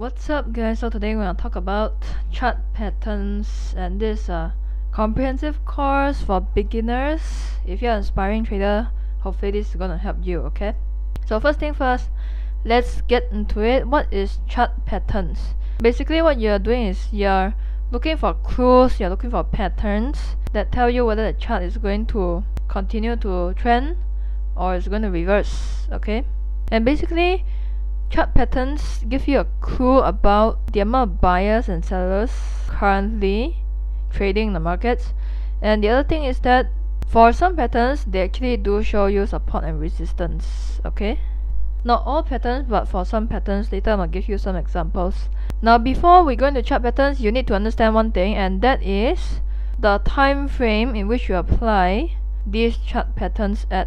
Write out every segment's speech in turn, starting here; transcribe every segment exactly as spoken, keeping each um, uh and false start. What's up guys, so today we're gonna talk about chart patterns, and this is a comprehensive course for beginners. If you're an aspiring trader, hopefully this is gonna help you, okay? So first thing first, let's get into it. What is chart patterns? Basically what you're doing is you're looking for clues, you're looking for patterns that tell you whether the chart is going to continue to trend or it's going to reverse, okay? And basically chart patterns give you a clue about the amount of buyers and sellers currently trading in the markets. And the other thing is that for some patterns, they actually do show you support and resistance, okay? Not all patterns, but for some patterns. Later I'm going to give you some examples. Now before we go into chart patterns, you need to understand one thing, and that is the time frame in which you apply these chart patterns at.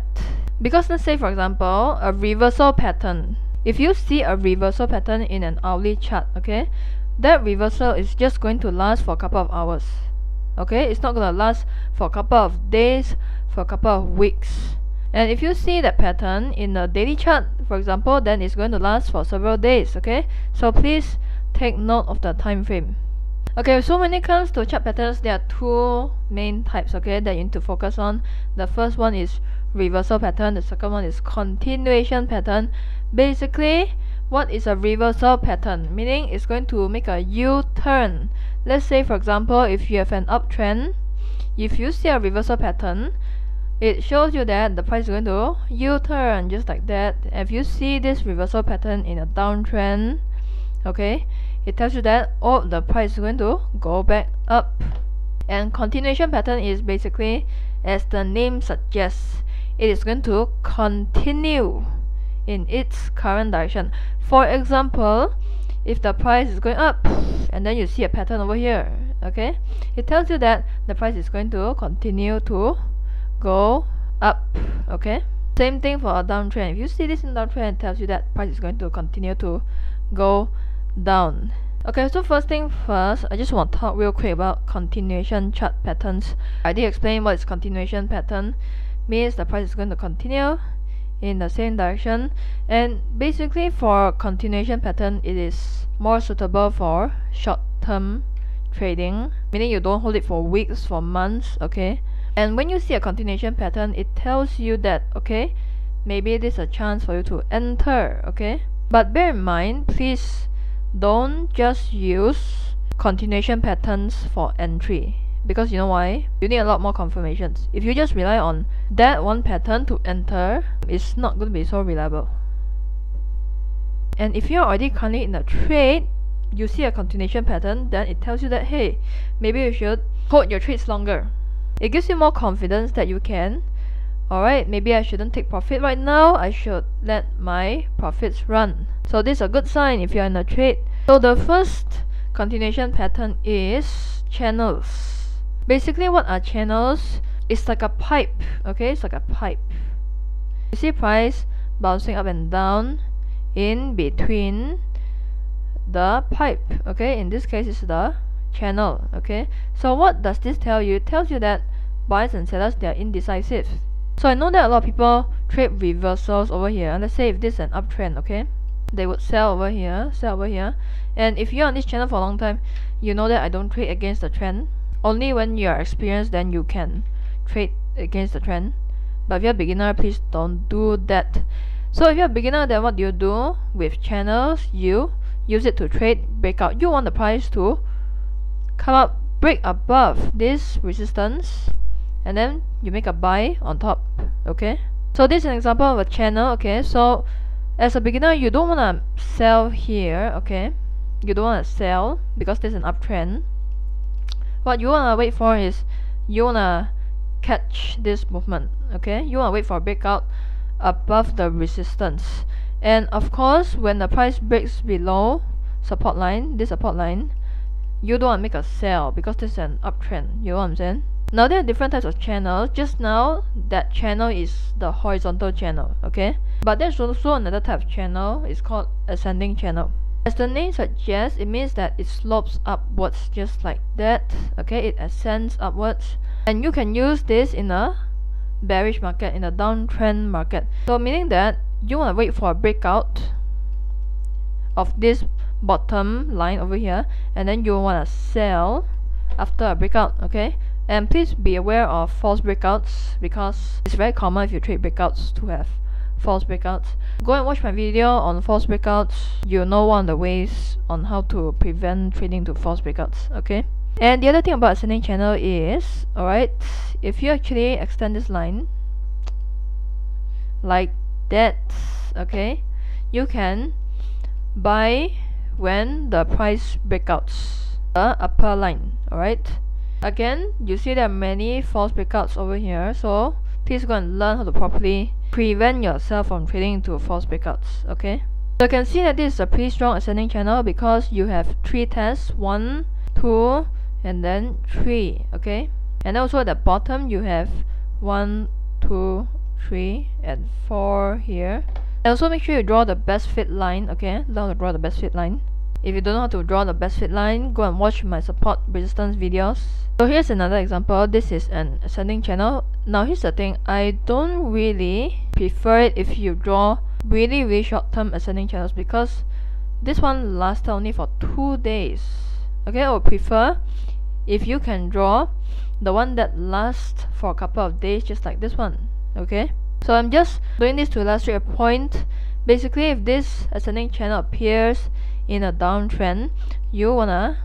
Because let's say for example, a reversal pattern. If you see a reversal pattern in an hourly chart, okay, that reversal is just going to last for a couple of hours, okay? It's not going to last for a couple of days, for a couple of weeks. And if you see that pattern in a daily chart, for example, then it's going to last for several days, okay? So please take note of the time frame. Okay, so when it comes to chart patterns, there are two main types, okay, that you need to focus on. The first one is reversal pattern, the second one is continuation pattern. Basically, what is a reversal pattern? Meaning it's going to make a U-turn. Let's say for example, if you have an uptrend, if you see a reversal pattern, it shows you that the price is going to U-turn just like that. If you see this reversal pattern in a downtrend, okay, it tells you that, oh, the price is going to go back up. And continuation pattern is basically, as the name suggests, it is going to continue in its current direction. For example, if the price is going up and then you see a pattern over here, okay, it tells you that the price is going to continue to go up, okay? Same thing for a downtrend. If you see this in downtrend, it tells you that price is going to continue to go down. Okay, so first thing first, I just want to talk real quick about continuation chart patterns. I did explain what is continuation pattern. Means the price is going to continue in the same direction, and basically for continuation pattern, it is more suitable for short-term trading, meaning you don't hold it for weeks, for months, okay? And when you see a continuation pattern, it tells you that, okay, maybe this is a chance for you to enter, okay? But bear in mind, please don't just use continuation patterns for entry, because you know why? You need a lot more confirmations. If you just rely on that one pattern to enter, it's not going to be so reliable. And if you're already currently in a trade, you see a continuation pattern, then it tells you that, hey, maybe you should hold your trades longer. It gives you more confidence that you can, alright, maybe I shouldn't take profit right now, I should let my profits run. So this is a good sign if you're in a trade. So the first continuation pattern is channels. Basically what are channels? It's like a pipe, okay, it's like a pipe. You see price bouncing up and down in between the pipe, okay, in this case it's the channel, okay? So what does this tell you? It tells you that buyers and sellers, they are indecisive. So I know that a lot of people trade reversals over here, and let's say if this is an uptrend, okay, they would sell over here, sell over here. And if you're on this channel for a long time, you know that I don't trade against the trend. Only when you are experienced, then you can trade against the trend. But if you're a beginner, please don't do that. So if you're a beginner, then what do you do with channels? You use it to trade breakout. You want the price to come up, break above this resistance, and then you make a buy on top, okay? So this is an example of a channel, okay? So as a beginner, you don't want to sell here, okay? You don't want to sell because this is an uptrend. What you want to wait for is you want to catch this movement, okay? You want to wait for a breakout above the resistance. And of course, when the price breaks below support line, this support line, you don't want to make a sell because this is an uptrend, you know what I'm saying? Now there are different types of channels. Just now, that channel is the horizontal channel, okay? But there's also another type of channel, it's called ascending channel. As the name suggests, it means that it slopes upwards just like that, okay? It ascends upwards. And you can use this in a bearish market, in a downtrend market. So meaning that you want to wait for a breakout of this bottom line over here, and then you want to sell after a breakout, okay? And please be aware of false breakouts, because it's very common if you trade breakouts to have false breakouts. Go and watch my video on false breakouts. You'll know one of the ways on how to prevent trading to false breakouts, okay? And the other thing about ascending channel is, alright, if you actually extend this line like that, okay, you can buy when the price breakouts the upper line, alright? Again, you see there are many false breakouts over here, so please go and learn how to properly prevent yourself from trading into false breakouts, okay? So you can see that this is a pretty strong ascending channel because you have three tests, one, two, and then three, okay? And also at the bottom you have one, two, three, and four here. And also make sure you draw the best fit line, okay? Learn how to draw the best fit line. If you don't know how to draw the best fit line, go and watch my support resistance videos. So here's another example. This is an ascending channel. Now here's the thing, I don't really prefer it if you draw really really short-term ascending channels, because this one lasted only for two days. Okay, I would prefer if you can draw the one that lasts for a couple of days, just like this one, okay? So I'm just doing this to illustrate a point. Basically, if this ascending channel appears in a downtrend, you wanna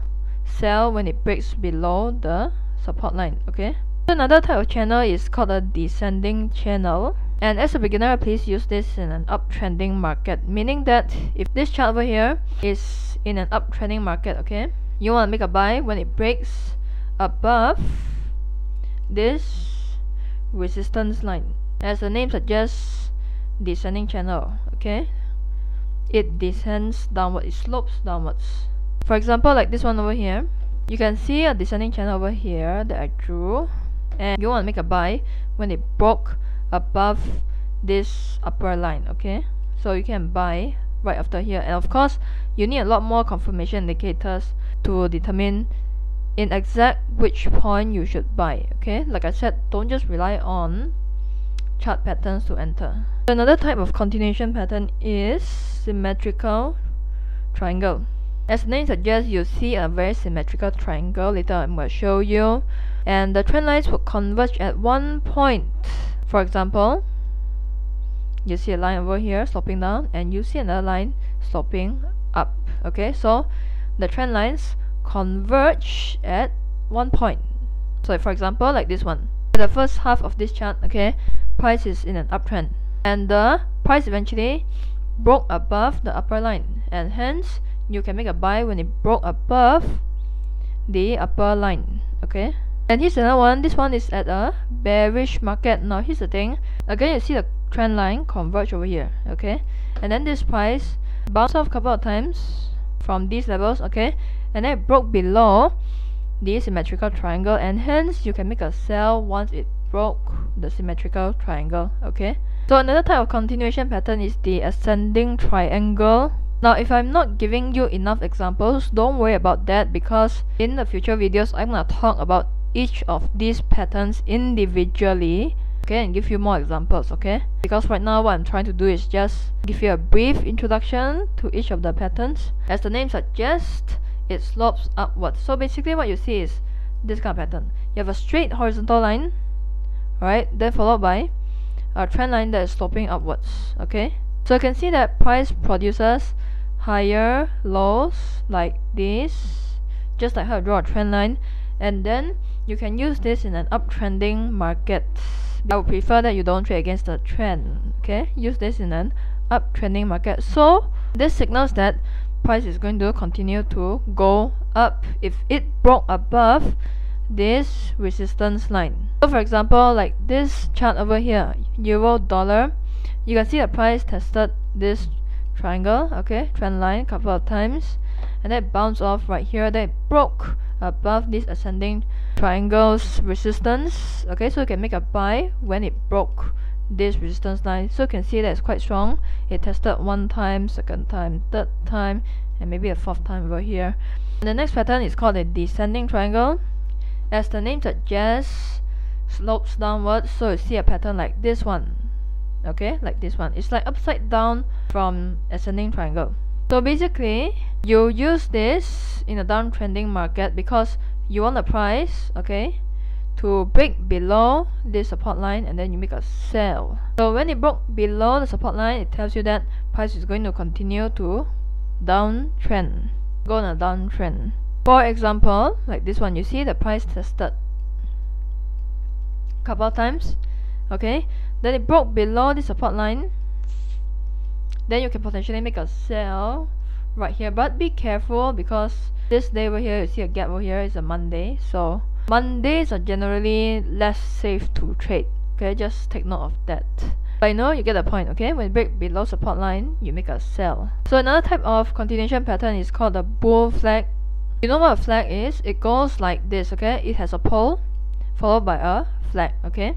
sell when it breaks below the support line, okay? So another type of channel is called a descending channel. And as a beginner, please use this in an uptrending market, meaning that if this chart over here is in an uptrending market, okay, you want to make a buy when it breaks above this resistance line. As the name suggests, descending channel, okay? It descends downward, it slopes downwards. For example, like this one over here, you can see a descending channel over here that I drew, and you want to make a buy when it broke above this upper line, okay? So you can buy right after here, and of course you need a lot more confirmation indicators to determine in exact which point you should buy, okay? Like I said, don't just rely on chart patterns to enter. So another type of continuation pattern is symmetrical triangle. As the name suggests, you see a very symmetrical triangle. Later I'm going to show you, and the trend lines will converge at one point. For example, you see a line over here sloping down, and you see another line sloping up, okay? So the trend lines converge at one point. So for example, like this one, the first half of this chart, okay, price is in an uptrend, and the price eventually broke above the upper line, and hence you can make a buy when it broke above the upper line, okay? And here's another one. This one is at a bearish market. Now here's the thing, again you see the trend line converge over here, okay, and then this price bounced off a couple of times from these levels, okay, and then it broke below the symmetrical triangle, and hence you can make a sell once it broke the symmetrical triangle, okay? So another type of continuation pattern is the ascending triangle. Now if I'm not giving you enough examples, don't worry about that, because in the future videos I'm gonna talk about each of these patterns individually, okay, and give you more examples, okay? Because right now what I'm trying to do is just give you a brief introduction to each of the patterns. As the name suggests, it slopes upwards. So basically what you see is this kind of pattern. You have a straight horizontal line, right, then followed by a trend line that is sloping upwards, okay? So you can see that price produces higher lows like this, just like how I draw a trend line, and then you can use this in an uptrending market. I would prefer that you don't trade against the trend, okay? Use this in an uptrending market. So this signals that price is going to continue to go up if it broke above this resistance line. So for example, like this chart over here, euro dollar, you can see the price tested this triangle, okay, trend line, a couple of times, and then it bounced off right here, then it broke above this ascending triangle's resistance, okay? So you can make a buy when it broke this resistance line. So you can see that it's quite strong. It tested one time, second time, third time, and maybe a fourth time over here. And the next pattern is called a descending triangle. As the name suggests, slopes downwards. So you see a pattern like this one, okay, like this one. It's like upside down from ascending triangle. So basically, you use this in a downtrending market because you want a price, okay, to break below this support line, and then you make a sell. So when it broke below the support line, it tells you that price is going to continue to downtrend, go on a downtrend. For example, like this one, you see the price tested a couple of times, okay, then it broke below the support line, then you can potentially make a sell right here. But be careful, because this day over here, you see a gap over here, is a Monday, so Mondays are generally less safe to trade, okay, just take note of that. But I know you get the point, okay, when you break below support line, you make a sell. So another type of continuation pattern is called the bull flag. You know what a flag is? It goes like this, okay, it has a pole followed by a flag, okay.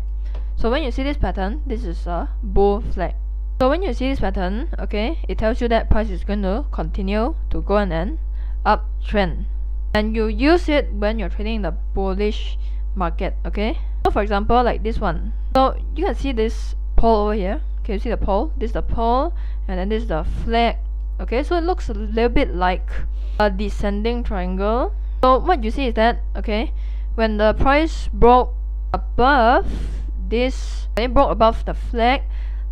So when you see this pattern, this is a bull flag. So when you see this pattern, okay, it tells you that price is going to continue to go on an uptrend, and you use it when you're trading in the bullish market, okay. So for example, like this one, so you can see this pole over here, okay, you see the pole, this is the pole, and then this is the flag, okay. So it looks a little bit like a descending triangle. So what you see is that, okay, when the price broke above this, when it broke above the flag,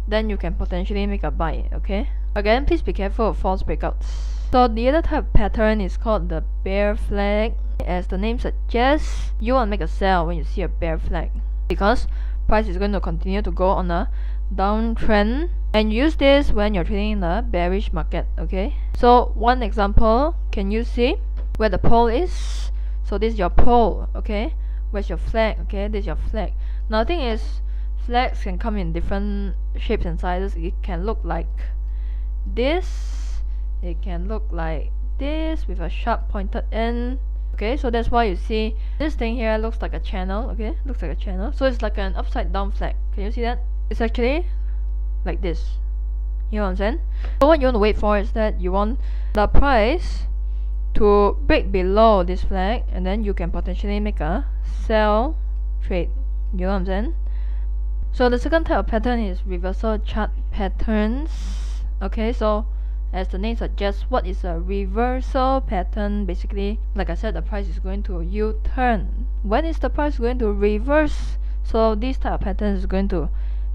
then you can potentially make a buy, okay. Again, please be careful of false breakouts. So the other type of pattern is called the bear flag. As the name suggests, you want to make a sell when you see a bear flag, because price is going to continue to go on a downtrend, and use this when you're trading in a bearish market, okay. So one example, can you see where the pole is? So this is your pole, okay, where's your flag, okay, this is your flag. Now the thing is, flags can come in different shapes and sizes. It can look like this, it can look like this with a sharp pointed end, okay. So that's why you see this thing here looks like a channel, okay, looks like a channel. So it's like an upside down flag, can you see that? It's actually like this, you know what I'm saying? So what you want to wait for is that you want the price to break below this flag, and then you can potentially make a sell trade, you know what I'm saying? So the second type of pattern is reversal chart patterns, okay. So as the name suggests, what is a reversal pattern? Basically, like I said, the price is going to U-turn. When is the price going to reverse? So this type of pattern is going to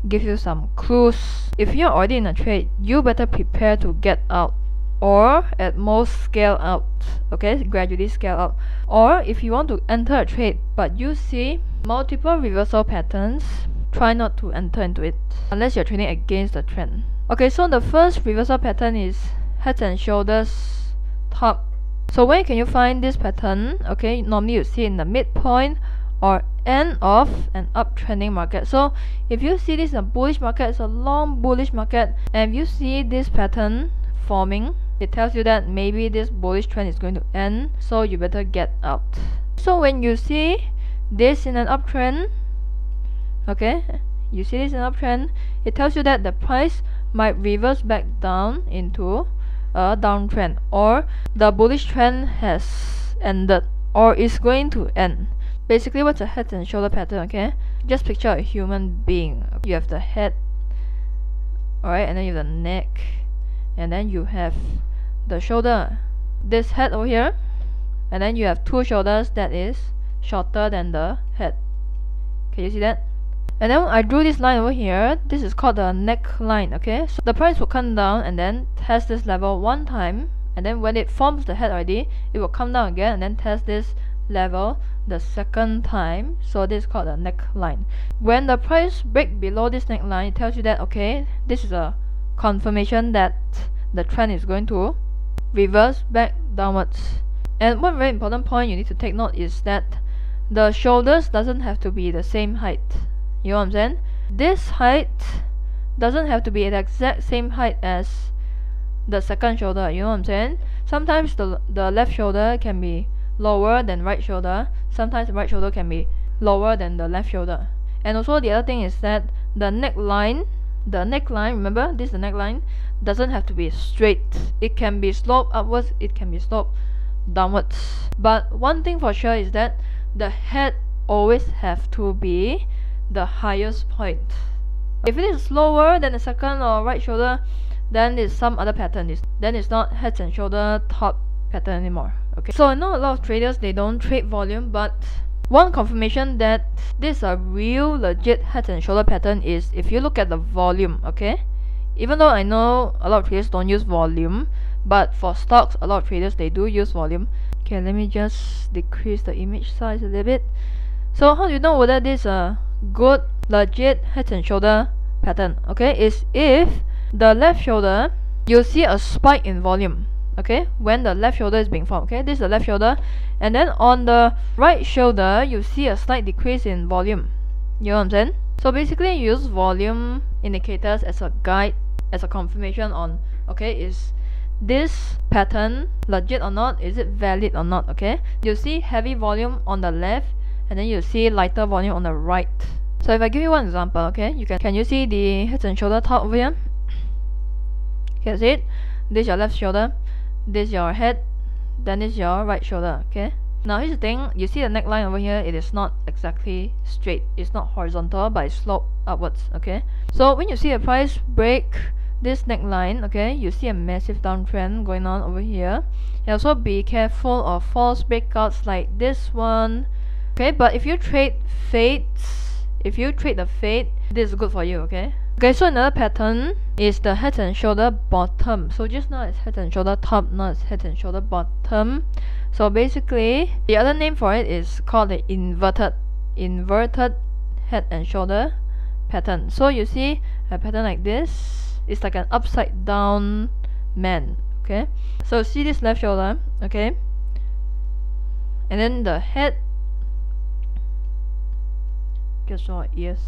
give you some clues. If you're already in a trade, you better prepare to get out, or at most scale out, okay, gradually scale out. Or if you want to enter a trade but you see multiple reversal patterns, try not to enter into it unless you're trading against the trend, okay. So the first reversal pattern is heads and shoulders top. So where can you find this pattern? Okay, normally you see in the midpoint or end of an uptrending market. So if you see this in a bullish market, it's a long bullish market, and if you see this pattern forming, it tells you that maybe this bullish trend is going to end, so you better get out. So when you see this in an uptrend, okay, you see this in an uptrend, it tells you that the price might reverse back down into a downtrend, or the bullish trend has ended or is going to end. Basically, what's a head and shoulder pattern, okay? Just picture a human being. You have the head, alright, and then you have the neck, and then you have the shoulder, this head over here, and then you have two shoulders that is shorter than the head. Can you see that? And then I drew this line over here. This is called the neckline, okay? So the price will come down and then test this level one time, and then when it forms the head already, it will come down again and then test this level the second time. So this is called the neckline. When the price breaks below this neckline, it tells you that, okay, this is a confirmation that the trend is going to reverse back downwards. And one very important point you need to take note is that the shoulders doesn't have to be the same height, you know what I'm saying? This height doesn't have to be the exact same height as the second shoulder, you know what I'm saying? Sometimes the, the left shoulder can be lower than right shoulder, sometimes the right shoulder can be lower than the left shoulder. And also the other thing is that the neckline, the neckline, remember this is the neckline, doesn't have to be straight. It can be sloped upwards, it can be sloped downwards. But one thing for sure is that the head always have to be the highest point. If it is lower than the second or right shoulder, then it's some other pattern. It's, then it's not heads and shoulder top pattern anymore. Okay, so I know a lot of traders, they don't trade volume, but one confirmation that this is a real legit head and shoulder pattern is if you look at the volume. Okay, even though I know a lot of traders don't use volume, but for stocks a lot of traders they do use volume. Okay, let me just decrease the image size a little bit. So how do you know whether this is a good legit head and shoulder pattern? Okay, is if the left shoulder, you'll see a spike in volume. Okay, when the left shoulder is being formed. Okay, this is the left shoulder, and then on the right shoulder you see a slight decrease in volume. You know what I'm saying? So basically you use volume indicators as a guide, as a confirmation on, okay, is this pattern legit or not, is it valid or not. Okay, you see heavy volume on the left, and then you see lighter volume on the right. So if I give you one example, okay, you can can you see the head and shoulder top over here? Can you see it? This is your left shoulder, this is your head, then this is your right shoulder. Okay, now here's the thing, you see the neckline over here, it is not exactly straight, it's not horizontal, but it's sloped upwards. Okay, so when you see a price break this neckline, okay, you see a massive downtrend going on over here. And also be careful of false breakouts like this one. Okay, but if you trade fades, if you trade the fade, this is good for you. Okay. Okay, so another pattern is the head and shoulder bottom. So just now it's head and shoulder top, now it's head and shoulder bottom. So basically the other name for it is called the inverted inverted head and shoulder pattern. So you see a pattern like this, it's like an upside down man. Okay, so see this left shoulder, okay, and then the head, just draw ears,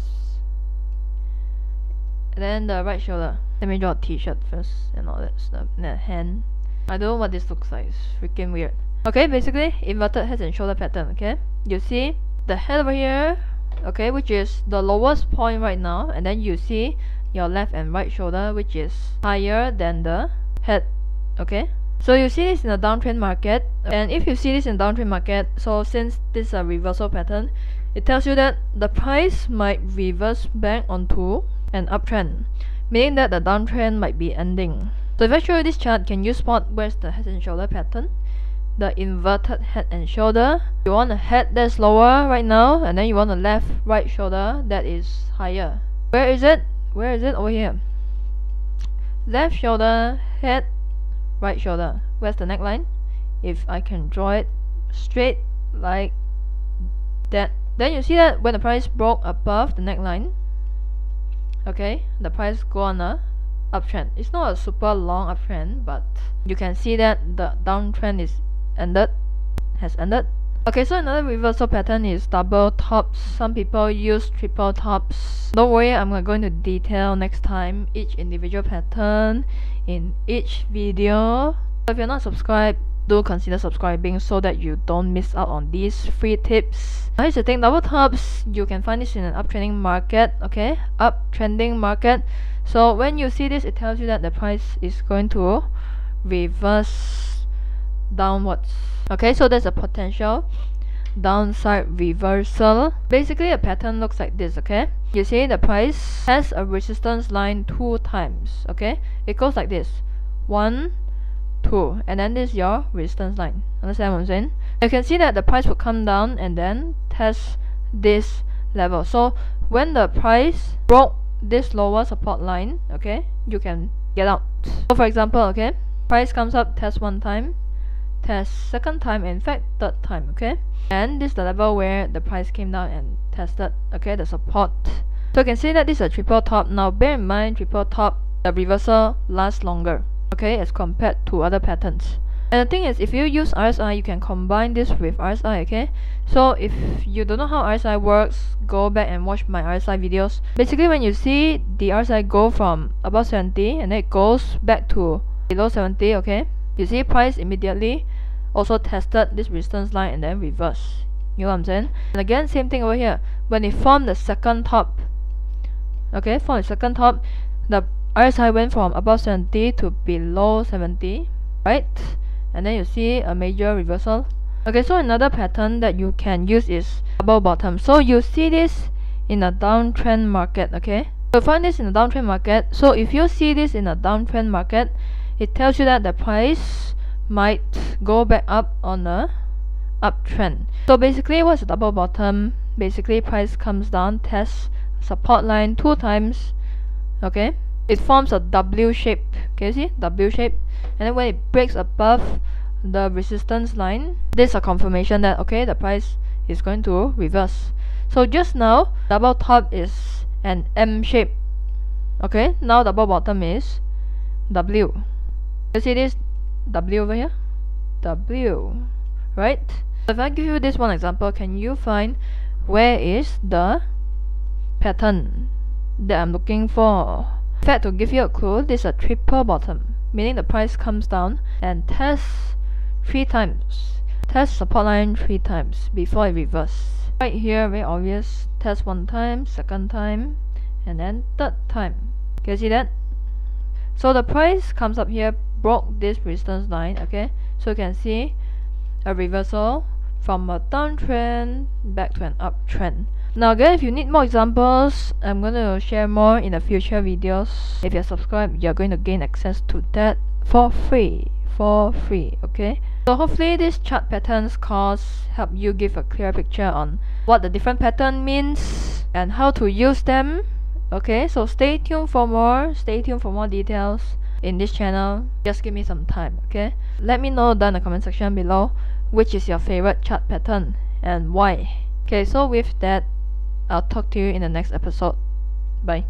then the right shoulder. Let me draw a t-shirt first and all that stuff. And the hand, I don't know what this looks like, it's freaking weird. Okay, basically inverted head and shoulder pattern. Okay, you see the head over here, okay, which is the lowest point right now, and then you see your left and right shoulder, which is higher than the head. Okay, so you see this in the downtrend market, and if you see this in the downtrend market, so since this is a reversal pattern, it tells you that the price might reverse back onto an uptrend, meaning that the downtrend might be ending. So if I show you this chart, can you spot where's the head and shoulder pattern? The inverted head and shoulder. You want a head that's lower right now, and then you want a left right shoulder that is higher. Where is it? Where is it? Over here. Left shoulder, head, right shoulder. Where's the neckline? If I can draw it straight like that, then you see that when the price broke above the neckline, okay, the price go on a uptrend. It's not a super long uptrend, but you can see that the downtrend is ended, has ended. Okay, so another reversal pattern is double tops. Some people use triple tops. Don't worry, I'm gonna go into detail next time, each individual pattern in each video. So if you're not subscribed, do consider subscribing so that you don't miss out on these free tips. Now here's the thing, double tops, you can find this in an uptrending market. Okay, uptrending market. So when you see this, it tells you that the price is going to reverse downwards. Okay, so there's a potential downside reversal. Basically a pattern looks like this. Okay, you see the price has a resistance line two times. Okay, it goes like this, one, two, and then this is your resistance line. Understand what I'm saying? You can see that the price would come down and then test this level. So when the price broke this lower support line, okay, you can get out. So for example, okay, price comes up, test one time, test second time, in fact third time. Okay, and this is the level where the price came down and tested, okay, the support. So you can see that this is a triple top. Now bear in mind, triple top, the reversal lasts longer, okay, as compared to other patterns. And the thing is, if you use R S I, you can combine this with R S I. Okay, so if you don't know how R S I works, go back and watch my R S I videos. Basically when you see the R S I go from above seventy and then it goes back to below seventy, okay, you see price immediately also tested this resistance line and then reverse. You know what I'm saying? And again, same thing over here. When it formed the second top, okay, for the second top, the R S I went from above seventy to below seventy, right? And then you see a major reversal. Okay, so another pattern that you can use is double bottom. So you see this in a downtrend market, okay? You'll find this in a downtrend market. So if you see this in a downtrend market, it tells you that the price might go back up on a uptrend. So basically, what's a double bottom? Basically, price comes down, tests support line two times. Okay, it forms a W shape. Can you see W shape? And then when it breaks above the resistance line, this is a confirmation that okay, the price is going to reverse. So just now, double top is an M shape. Okay, now double bottom is W. You see this W over here? W, right? So if I give you this one example, can you find where is the pattern that I'm looking for? In fact, to give you a clue, this is a triple bottom, meaning the price comes down and tests three times, test support line three times before it reverses. Right here, very obvious, test one time, second time, and then third time. Can you see that? So the price comes up here, broke this resistance line, okay? So you can see a reversal from a downtrend back to an uptrend. Now again, if you need more examples, I'm going to share more in the future videos. If you're subscribed, you're going to gain access to that for free, for free, okay? So hopefully this chart patterns course help you give a clear picture on what the different pattern means and how to use them. Okay, so stay tuned for more, stay tuned for more details in this channel. Just give me some time, okay? Let me know down in the comment section below which is your favorite chart pattern and why. Okay, so with that, I'll talk to you in the next episode. Bye.